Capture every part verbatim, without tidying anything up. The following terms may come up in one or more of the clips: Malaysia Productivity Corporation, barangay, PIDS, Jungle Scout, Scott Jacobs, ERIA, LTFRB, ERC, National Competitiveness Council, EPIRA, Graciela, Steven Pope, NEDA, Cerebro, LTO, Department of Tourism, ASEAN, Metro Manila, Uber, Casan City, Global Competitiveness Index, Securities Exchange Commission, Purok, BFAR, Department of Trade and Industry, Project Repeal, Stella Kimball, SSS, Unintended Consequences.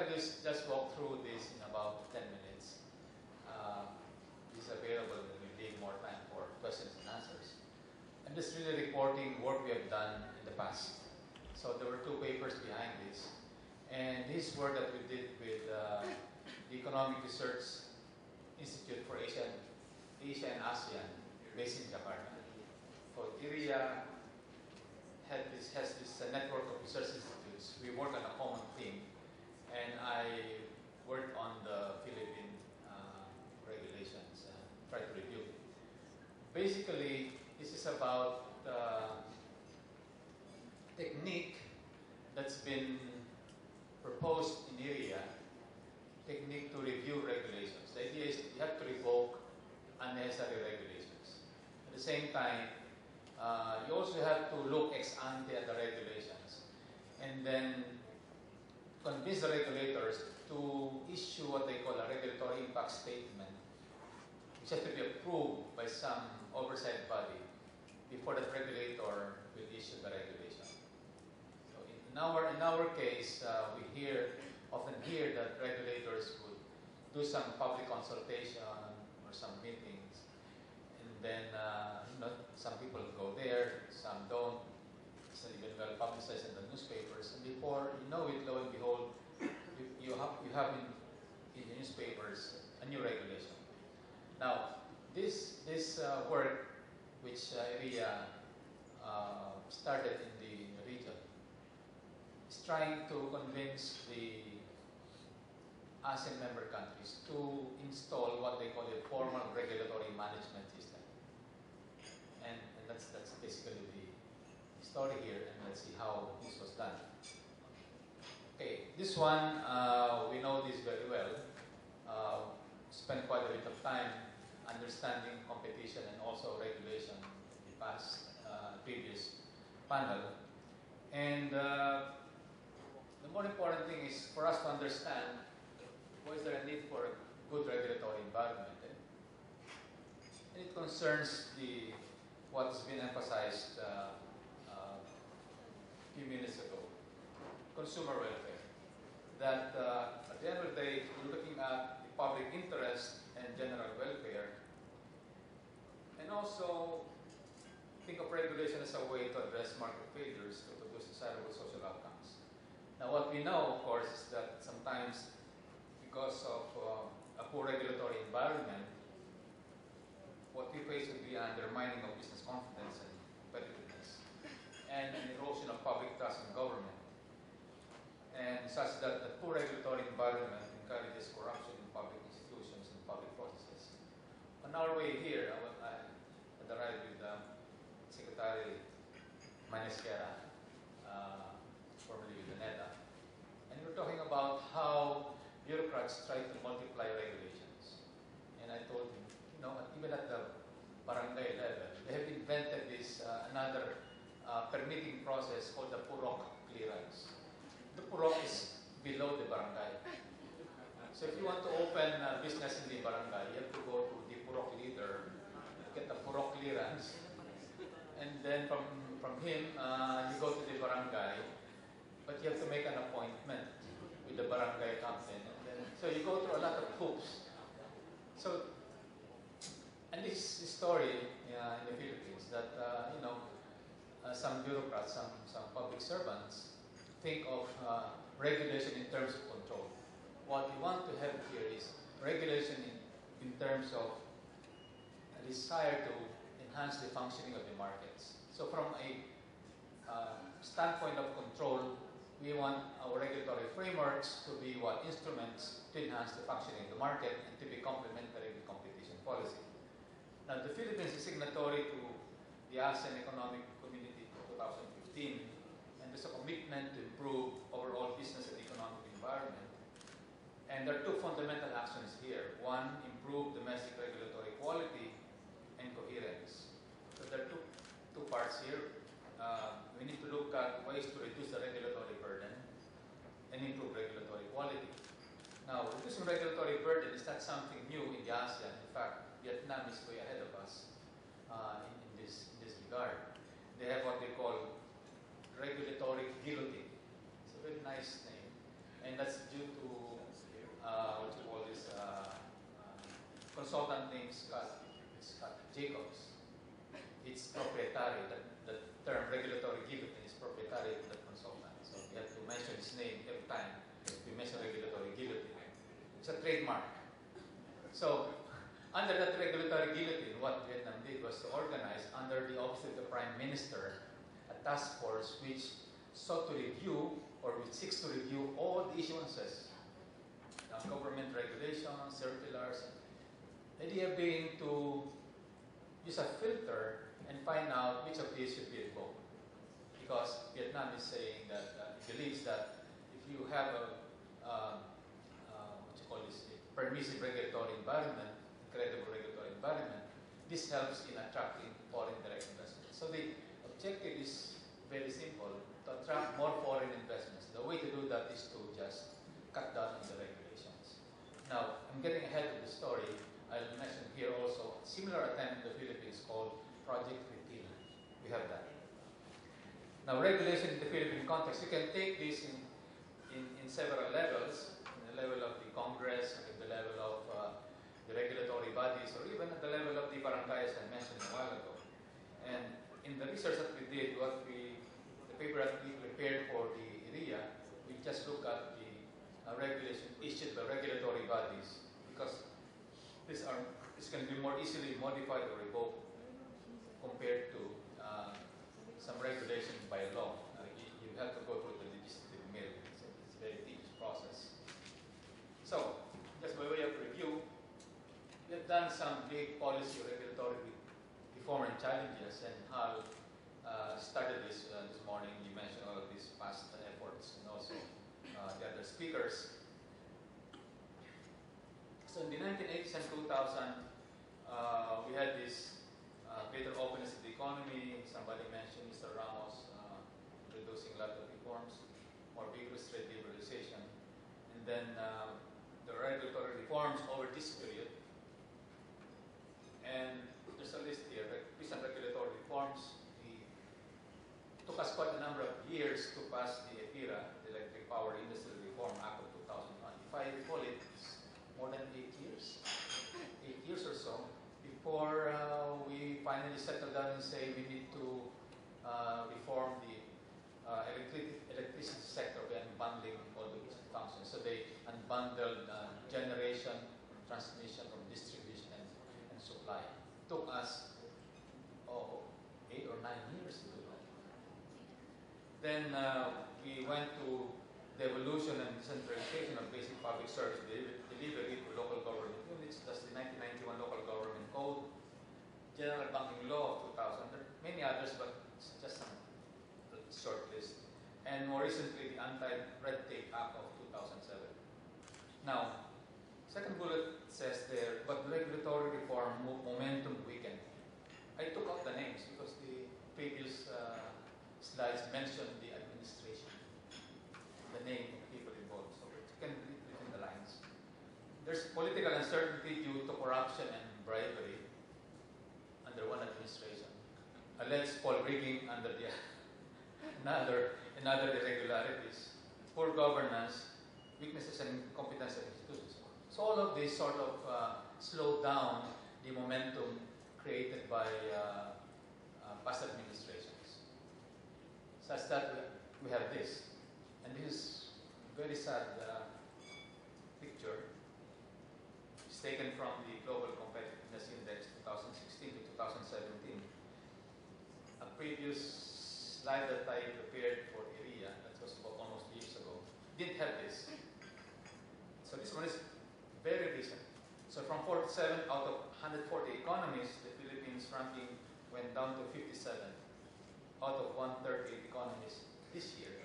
going to just, just walk through this in about ten minutes. Uh, this is available when we leave more time for questions and answers. I'm just really reporting work we have done in the past. So there were two papers behind this. And these were that we did with uh, the Economic Research Institute for Asia, Asia and ASEAN, based in Jakarta. So ERIA has, has this uh, network of research institutes. We work on a common theme, and I worked on the Philippine uh, regulations and tried to review it. Basically, this is about the technique that's been proposed in ERIA, technique to review regulations. The idea is you have to revoke unnecessary regulations. At the same time, uh, you also have to look ex ante at the regulations and then convince the regulators to issue what they call a regulatory impact statement, which has to be approved by some oversight body before the regulator will issue the regulation. So in our, in our case, uh, we hear, often hear that regulators would do some public consultation or some meetings, and then uh, you know, some people go there, some don't. It's not even well publicized in the newspapers, and before you know it, lo and behold, you, you have, you have in, in the newspapers a new regulation. Now, this, this uh, work, which uh, ERIA uh, started in the region, is trying to convince the ASEAN member countries to install what they call a formal regulatory management system. And, and that's, that's basically the story here, and let's see how this was done. Okay, this one, uh, we know this very well. Uh, spent quite a bit of time understanding competition and also regulation in the past, uh, previous panel. And uh, the more important thing is for us to understand what is there a need for a good regulatory environment. And it concerns the, what's been emphasized uh, uh, a few minutes ago, consumer welfare. That uh, at the end of the day, we're looking at the public interest and general welfare. And also, think of regulation as a way to address market failures to produce desirable social outcomes. Now, what we know, of course, is that sometimes because of uh, a poor regulatory environment, what we face would be an undermining of business confidence and competitiveness, and an erosion of public trust in government, and such that the poor regulatory environment encourages corruption in public institutions and public processes. On our way here, I had arrived with uh, Secretary Manisquera, uh, formerly with the NEDA, and we were talking about how bureaucrats try to multiply regulations. And I told him, you know, even at the barangay level, they have invented this uh, another uh, permitting process called the Purok clearance. The Purok is below the barangay. So if you want to open a business in the barangay, you have to go to the Purok leader, get the Purok clearance, and then from, from him, uh, you go to the barangay, but you have to make an appointment with the barangay captain. So you go through a lot of hoops. So, and this, this story uh, in the Philippines that uh, you know, uh, some bureaucrats, some some public servants think of uh, regulation in terms of control. What we want to have here is regulation in, in terms of a desire to enhance the functioning of the markets. So from a uh, standpoint of control, we want our regulatory frameworks to be what instruments to enhance the functioning of the market and to be complementary with competition policy. Now, the Philippines is signatory to the ASEAN Economic Community for twenty fifteen, and there's a commitment to improve overall business and economic environment. And there are two fundamental actions here. One, improve domestic regulatory quality and coherence. So there are two, two parts here. Uh, we need to look at ways to reduce the regulatory burden and improve regulatory quality. Now, reducing regulatory burden is not something new in the ASEAN. In fact, Vietnam is way ahead of us uh, in, in, this, in this regard. They have what they call regulatory guillotine. It's a very nice name. And that's due to name is Scott, it's Scott Jacobs. It's proprietary, that the term regulatory given is proprietary to the consultant. So we have to mention his name every time we mention regulatory guillotine. It's a trademark. So under that regulatory guillotine, what Vietnam did was to organize, under the office of the Prime Minister, a task force which sought to review, or which seeks to review, all the issuances, uh, government regulations, circulars, the idea being to use a filter and find out which of these should be invoked. Because Vietnam is saying that uh, it believes that if you have a um, uh, what you call this, a permissive regulatory environment, credible regulatory environment, this helps in attracting foreign direct investment. So the objective is very simple: to attract more foreign investments. The way to do that is to just cut down on the regulations. Now, I'm getting ahead of the story. I'll mention here also a similar attempt in the Philippines called Project Repeal. We have that. Now, regulation in the Philippine context, you can take this in, in, in several levels, in the level of the Congress, or in the level of uh, the regulatory bodies, or even at the level of the barangays I mentioned a while ago. And in the research that we did, what we, the paper that we prepared for the ERIA, we just looked at the uh, regulation issued by regulatory bodies, because These are, this can be more easily modified or revoked compared to uh, some regulation by law. Uh, you, you have to go through the legislative mill. So it's a very tedious process. So, just by way of review, we have done some big policy regulatory reform and challenges, and Hal uh, started this uh, this morning. You mentioned all of these past efforts and also uh, the other speakers. So in the nineteen eighties and two thousand, uh, we had this uh, greater openness of the economy. Somebody mentioned Mister Ramos uh, introducing a lot of reforms, more vigorous trade liberalization. And then uh, the regulatory reforms over this period. And there's a list here, recent regulatory reforms. It took us quite a number of years to pass the EPIRA, the Electric Power Industry Reform Act of two thousand one. If I recall it, more than eight years, eight years or so, before uh, we finally settled down and say we need to uh, reform the uh, electric electricity sector by unbundling all the functions. So they unbundled uh, generation, transmission from distribution, and, and supply. It took us oh, eight or nine years to do that. Then uh, we went to the evolution and centralization of basic public service delivery to local government units. That's the nineteen ninety-one Local Government Code, General Banking Law of two thousand. There are many others, but it's just a short list. And more recently, the Anti-Red Tape Act of two thousand seven. Now, second bullet says there, but regulatory reform momentum weakened. I took out the names because the previous uh, slides mentioned the administration, the name of people involved, so you can read between the lines. There's political uncertainty due to corruption and bribery under one administration. Alleged poll rigging under the another, and other irregularities, poor governance, weaknesses and incompetence of institutions. So all of this sort of uh, slowed down the momentum created by uh, uh, past administrations. Such that we have this. And this is a very sad uh, picture. It's taken from the Global Competitiveness Index twenty sixteen to twenty seventeen. A previous slide that I prepared for ERIA, that was about almost years ago, didn't have this. So this one is very recent. So from forty-seven out of one hundred forty economies, the Philippines ranking went down to fifty-seven out of one hundred thirty economies this year.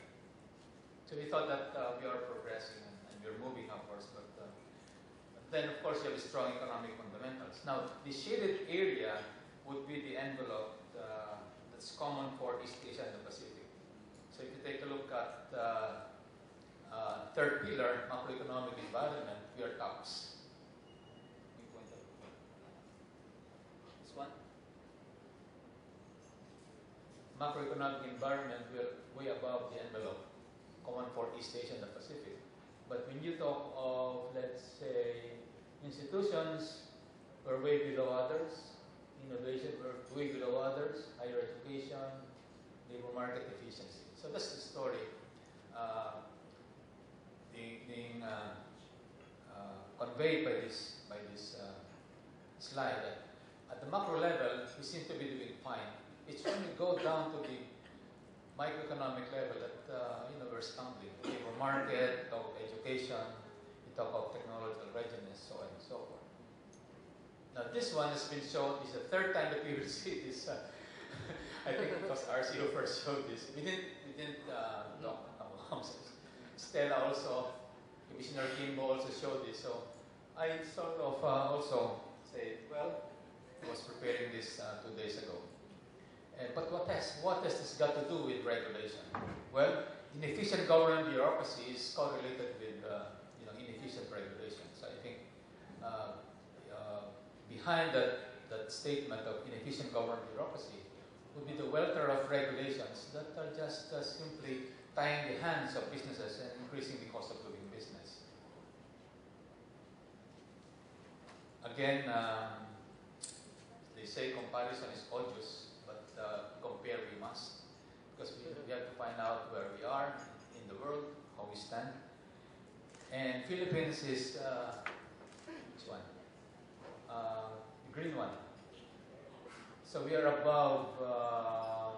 So we thought that uh, we are progressing and we are moving upwards, but uh, then of course you have strong economic fundamentals. Now, the shaded area would be the envelope uh, that's common for East Asia and the Pacific. So if you take a look at uh, uh, third pillar, macroeconomic environment, we are tops. This one. Macroeconomic environment, we are way above the envelope common for East Asia and the Pacific. But when you talk of, let's say, institutions, We're way below others. Innovation, we're way below others. Higher education, labor market efficiency. So that's the story. Uh, being, being uh, uh, conveyed by this by this uh, slide. That at the macro level, we seem to be doing fine. It's when we go down to the microeconomic level that uh, you know we're stumbling. The labor market, talk of education, we talk of technological readiness, so on and so forth. Now this one has been shown. It's the third time that we will see this. Uh, I think because R C O first showed this. We didn't. We didn't uh, talk about concepts. Stella also, Commissioner Kimball also showed this. So I sort of uh, also said, well, I was preparing this uh, two days ago. Uh, but what has, what has this got to do with regulation? Well, inefficient government bureaucracy is correlated with uh, you know, inefficient regulation. So I think uh, uh, behind that, that statement of inefficient government bureaucracy would be the welter of regulations that are just uh, simply tying the hands of businesses and increasing the cost of doing business. Again, um, they say comparison is odious. But uh, compare we must, because we, we have to find out where we are in the world, how we stand. And Philippines is, uh, which one? Uh, the green one. So we are above, uh,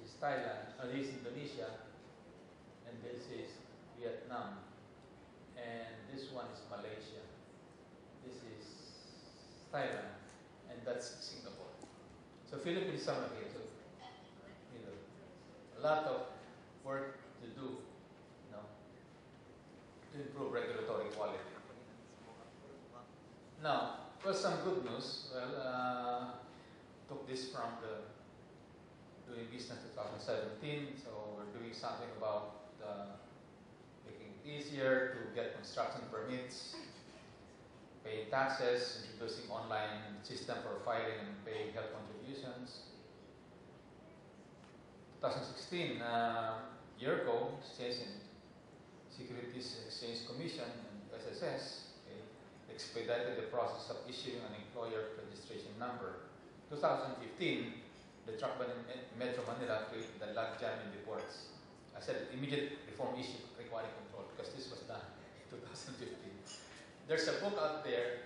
this is Thailand, uh, this is Indonesia, and this is Vietnam. And this one is Malaysia. This is Thailand, and that's Singapore. So Philippines is somewhere here, so you know, a lot of work to do, you know, to improve regulatory quality. Now, well, some good news. Well, uh, took this from the Doing Business twenty seventeen. So we're doing something about uh, making it easier to get construction permits, paying taxes, introducing online system for filing and paying health contributions. twenty sixteen, uh, year ago, Securities Exchange Commission and S S S okay, expedited the process of issuing an employer registration number. twenty fifteen, the truck ban in Metro Manila created the logjam in the ports. I said immediate reform issue requiring control because this was done in twenty fifteen. There's a book out there,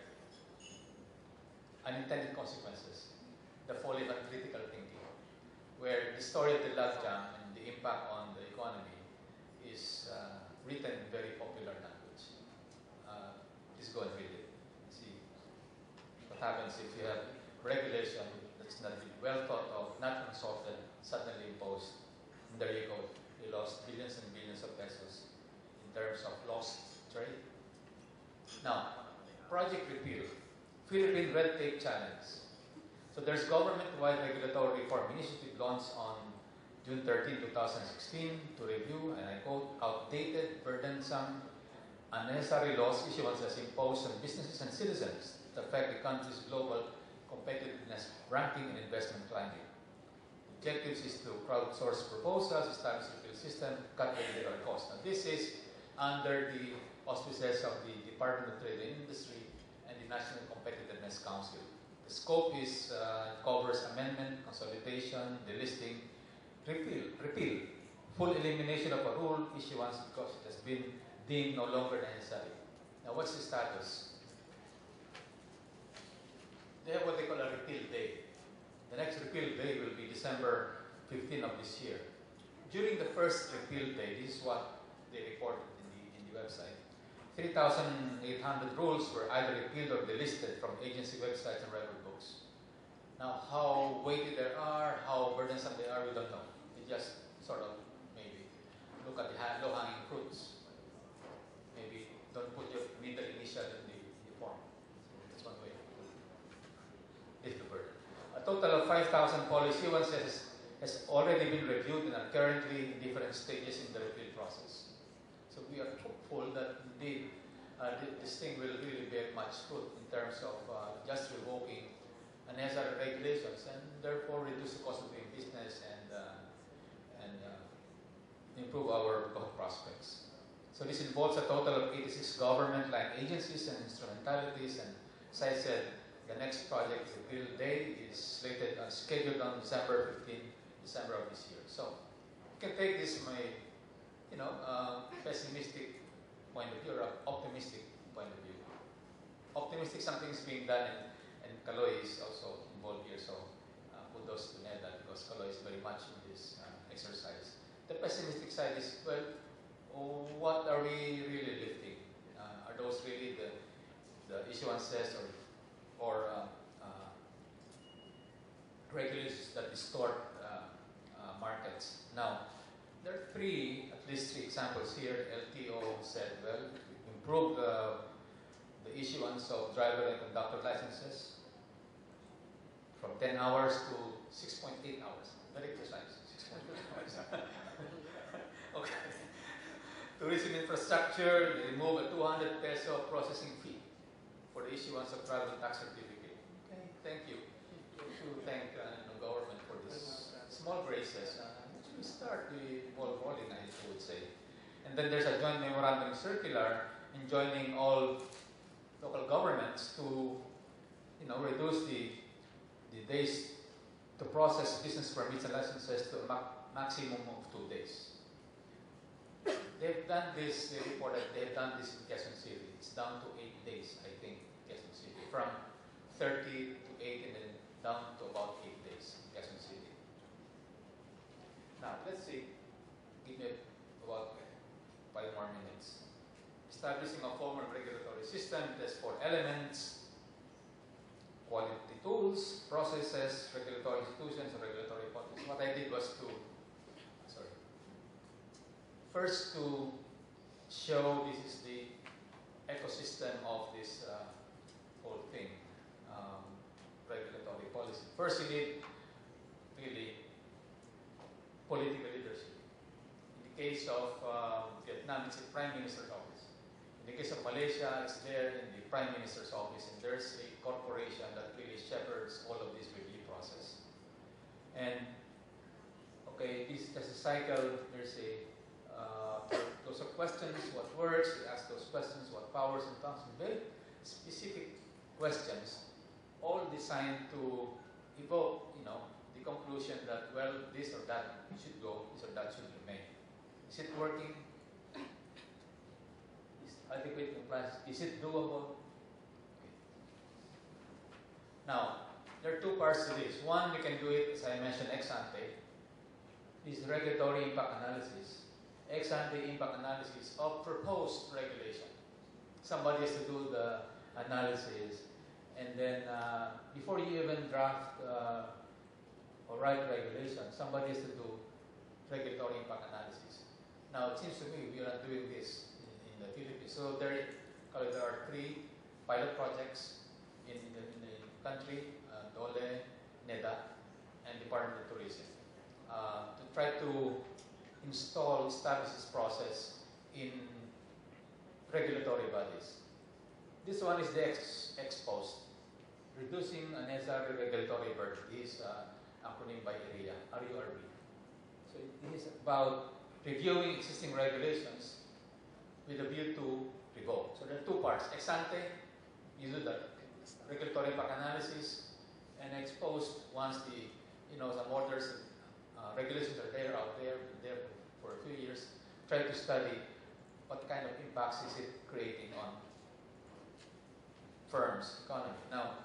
Unintended Consequences, the Fall of Uncritical Thinking, where the story of the logjam and the impact on the economy is uh, written in very popular language. Uh, just go and read it and see what happens if you have regulation that's not well thought of, not consulted, suddenly imposed. And there you go. You lost billions and billions of pesos in terms of lost trade. Now, Project Repeal, Philippine Red Tape Challenge. So there's government-wide regulatory reform initiative launched on June thirteenth two thousand sixteen to review, and I quote, outdated, burdensome, unnecessary laws issuances imposed on businesses and citizens that affect the country's global competitiveness ranking and investment climate. The objectives is to crowdsource proposals, establish a repeal system, cut regulatory costs. Now this is under the auspices of the Department of Trade and Industry and the National Competitiveness Council. The scope is uh, covers amendment, consolidation, delisting, repeal, repeal, full elimination of a rule issuance because it has been deemed no longer necessary. Now, what's the status? They have what they call a repeal day. The next repeal day will be December fifteenth of this year. During the first repeal day, this is what they reported in the, in the website. three thousand eight hundred rules were either repealed or delisted from agency websites and record books. Now, how weighty they are, how burdensome they are, we don't know. We just sort of maybe look at the low-hanging fruits. Maybe don't put your middle initial in the, in the form. That's one way to lift the burden. A total of five thousand policy ones has already been reviewed and are currently in different stages in the repeal process. So we are hopeful that indeed uh, this thing will really bear much fruit in terms of uh, just revoking unnecessary regulations and therefore reduce the cost of doing business and, uh, and uh, improve our prospects. So this involves a total of eighty-six government-like agencies and instrumentalities and As I said, the next Project Repeal Day is slated on scheduled on December fifteenth, December of this year. So you can take this from a, you know, uh, pessimistic point of view or an optimistic point of view. Optimistic, something is being done, and, and Kaloy is also involved here, so uh, kudos to NEDA because Kaloy is very much in this uh, exercise. The pessimistic side is, well, what are we really lifting? Uh, are those really the, the issuances or, or uh, uh, regulations that distort uh, uh, markets? Now, there are three, at least three examples here. L T O said, well, improve the, the issuance of driver and conductor licenses from ten hours to six point eight hours. Very precise, six point eight hours. Okay. Tourism infrastructure, they remove a two hundred peso processing fee for the issuance of travel tax certificate. Okay. Thank you. To thank uh, the government for this small graces. Uh, we start the ball rolling, I would say. And then there's a joint memorandum circular enjoining all local governments to, you know, reduce the the days to process business permits and licenses to a ma maximum of two days. They've done this, they reported they've done this in Casan City. It's down to eight days, I think, Casan City. From thirty to eight and then down to about eight days in Casan City. Now, let's see. Give me about five more minutes. Establishing a formal regulatory system, there's four elements: quality tools, processes, regulatory institutions, and regulatory bodies. What I did was to, sorry. First, to show this is the ecosystem of this uh, whole thing, um, regulatory policy. First, you need really political leadership. In the case of uh, Vietnam, it's the Prime Minister's office. In the case of Malaysia, it's there in the Prime Minister's office, and there's a corporation that really shepherds all of this review process. And okay, this there's a cycle. There's a Uh, those are questions, what works, we ask those questions, what powers and functions, very specific questions, all designed to evoke, you know, the conclusion that, well, this or that should go, this or that should remain. Is it working? Is adequate compliance? Is it doable? Okay. Now, there are two parts to this. One, we can do it, as I mentioned, ex ante, is regulatory impact analysis. Ex-ante impact analysis of proposed regulation. Somebody has to do the analysis, and then uh, before you even draft uh, or write regulation, somebody has to do regulatory impact analysis. Now it seems to me we are not doing this in, in the Philippines. So there, there are three pilot projects in the, in the country: uh, Dole, NEDA, and Department of Tourism, uh, to try to install, establish this process in regulatory bodies. This one is the ex, ex post, reducing unnecessary regulatory burden. This uh, acronym by ERIA, R U R B. So it is about reviewing existing regulations with a view to revoke. So there are two parts: ex ante, you do the regulatory impact analysis, and ex post, once the you know some orders. Uh, regulations are there, out there, there for a few years. Try to study what kind of impacts is it creating on firms, economy. Now,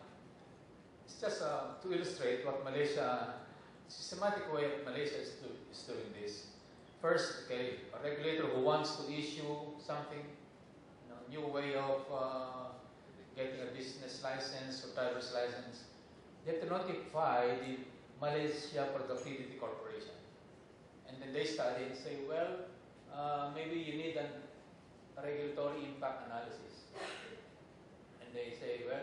it's just uh, to illustrate what Malaysia, systematic way of Malaysia is, do, is doing this. First, okay, a regulator who wants to issue something, you know, new way of uh, getting a business license or driver's license, they have to notify the Malaysia Productivity Corporation. And then they study and say, well, uh, maybe you need a regulatory impact analysis. And they say, well,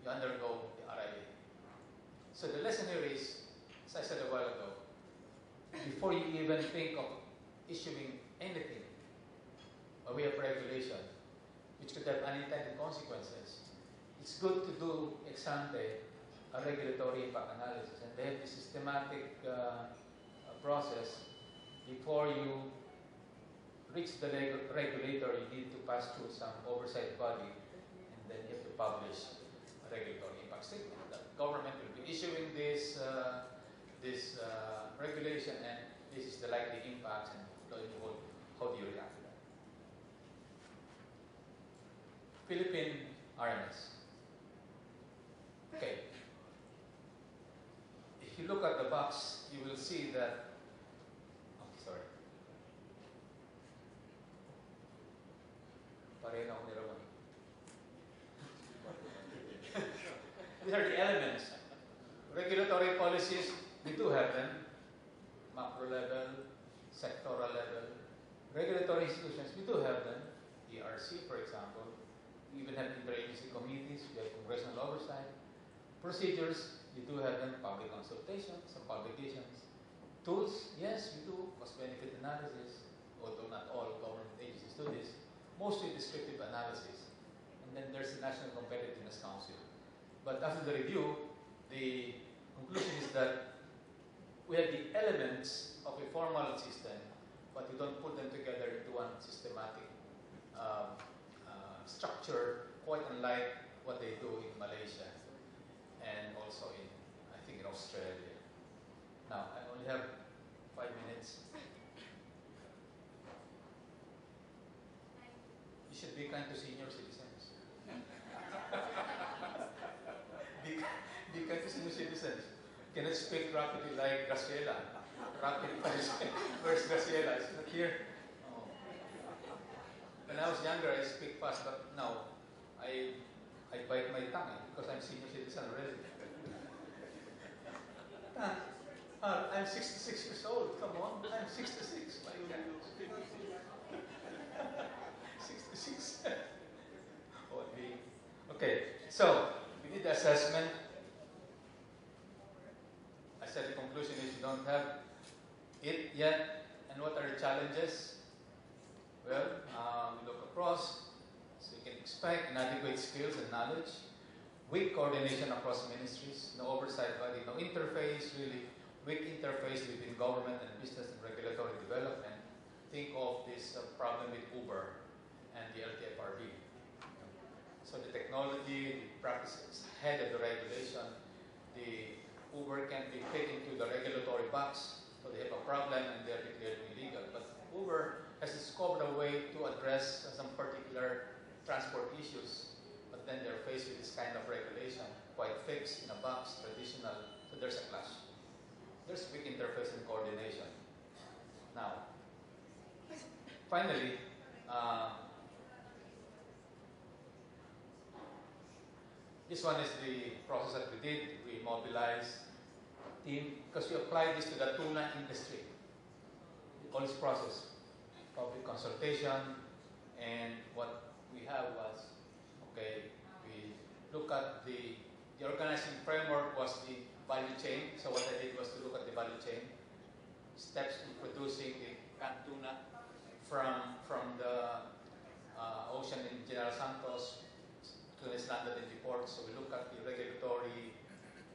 you undergo the R I A. So the lesson here is, as I said a while ago, before you even think of issuing anything by way of regulation, which could have unintended consequences, it's good to do ex ante a regulatory impact analysis, and they have the systematic uh, process. Before you reach the regulator, you need to pass through some oversight body, and then you have to publish a regulatory impact statement. The government will be issuing this uh, this uh, regulation, and this is the likely impact, and how, how do you react to that? Philippine R M S. Okay. If you look at the box, you will see that. Okay, sorry. These are the elements. Regulatory policies, we do have them. Macro level, sectoral level. Regulatory institutions, we do have them. E R C, for example. We even have interagency committees, we have congressional oversight. Procedures, we do have them. Public consultations, some publications. Tools, yes, we do. Cost-benefit analysis, although not all government agencies do this. Mostly descriptive analysis. And then there's the National Competitiveness Council. But after the review, the conclusion is that we have the elements of a formal system, but we don't put them together into one systematic um, uh, structure, quite unlike what they do in Malaysia and also in, I think, in Australia. Now, I only have five minutes. You should be kind to senior citizens. be, be kind to senior citizens. Cannot speak rapidly like Graciela. Rapid person. Where's Graciela? Is not here? Oh. When I was younger, I speak fast, but now I I bite my tongue because I'm senior citizen already. uh, I'm sixty-six years old. Come on, I'm sixty-six. My God. sixty-six. Okay, so we did the assessment. I said the conclusion is you don't have it yet. And what are the challenges? Well, uh, we look across, so you can expect inadequate skills and knowledge, weak coordination across ministries, no oversight body, no interface, really weak interface between government and business and regulatory development. Think of this uh, problem with Uber and the L T F R B. So the technology, the practices ahead of the regulation, the Uber can be fit into the regulatory box, so they have a problem and they're declared illegal. But Uber has discovered a way to address some particular transport issues, but then they're faced with this kind of regulation, quite fixed in a box, traditional, so there's a clash. There's weak interface and coordination. Now, finally, uh, this one is the process that we did. We mobilized team because we applied this to the tuna industry. All this process, public consultation, and what we have was, okay, we look at the, the organizing framework was the value chain. So what I did was to look at the value chain, steps in producing the canned tuna from, from the uh, ocean in General Santos, to the standard in the port. So we look at the regulatory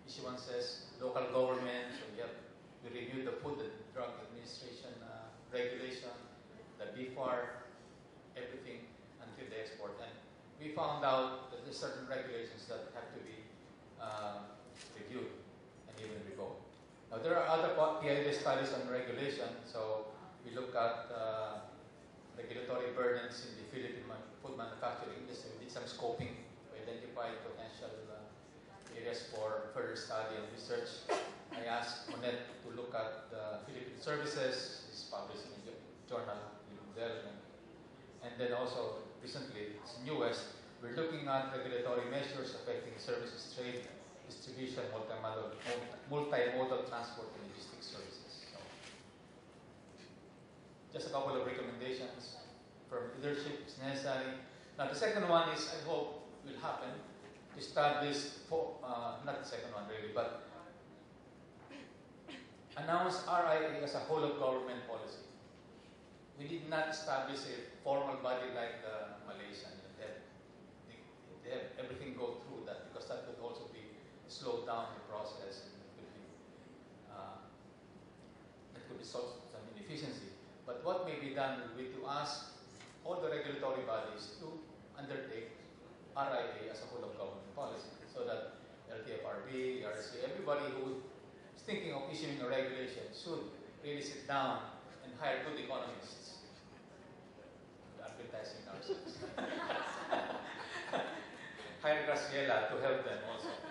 issuances, local government, so we, have, we review the Food and Drug Administration uh, regulation, the B F A R, everything until the export. And we found out that there's certain regulations that have to be uh, reviewed and even revoked. Now there are other P I D studies on regulation, so we look at uh, regulatory burdens in the Philippine food manufacturing industry. We did some scoping to identify potential uh, areas for further study and research. I asked Monette to look at the Philippine services. It's published in a journal in Delaware. And then also recently, it's newest, we're looking at regulatory measures affecting services trade, distribution, multimodal, multimodal transport, and logistics services. Just a couple of recommendations from leadership is necessary. Now the second one is, I hope will happen, to establish, for, uh, not the second one really, but announce R I A as a whole of government policy. We did not establish a formal body like the Malaysian. They have, they, they have everything go through that, because that could also be slowed down the process, and it could be, uh, that could result in some inefficiency. But what may be done will be to ask all the regulatory bodies to undertake R I A as a whole of government policy, so that L T F R B, E R C, everybody who is thinking of issuing a regulation should really sit down and hire good economists. Advertising ourselves. Hire Graciela to help them also.